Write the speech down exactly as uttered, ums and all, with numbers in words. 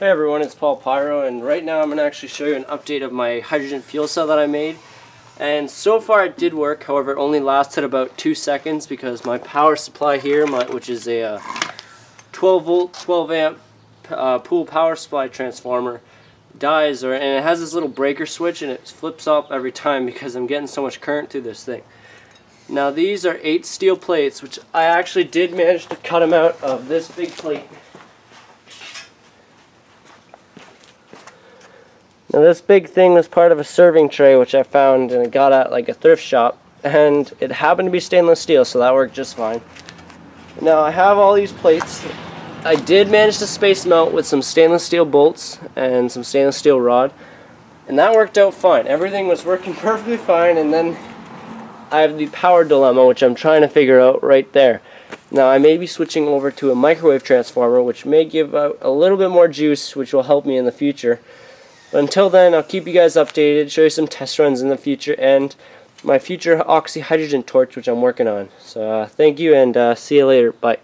Hey everyone, it's Paul Pyro, and right now I'm going to actually show you an update of my hydrogen fuel cell that I made. And so far it did work, however it only lasted about two seconds because my power supply here, my, which is a uh, twelve volt, twelve amp uh, pool power supply transformer, dies, or, and it has this little breaker switch and it flips off every time because I'm getting so much current through this thing. Now these are eight steel plates, which I actually did manage to cut them out of this big plate. Now this big thing was part of a serving tray which I found and got at like a thrift shop, and it happened to be stainless steel, so that worked just fine. Now I have all these plates. I did manage to space them out with some stainless steel bolts and some stainless steel rod, and that worked out fine. Everything was working perfectly fine, and then I have the power dilemma which I'm trying to figure out right there. Now I may be switching over to a microwave transformer which may give out a little bit more juice, which will help me in the future. But until then, I'll keep you guys updated, show you some test runs in the future, and my future OxyHydrogen torch, which I'm working on. So uh, thank you, and uh, see you later. Bye.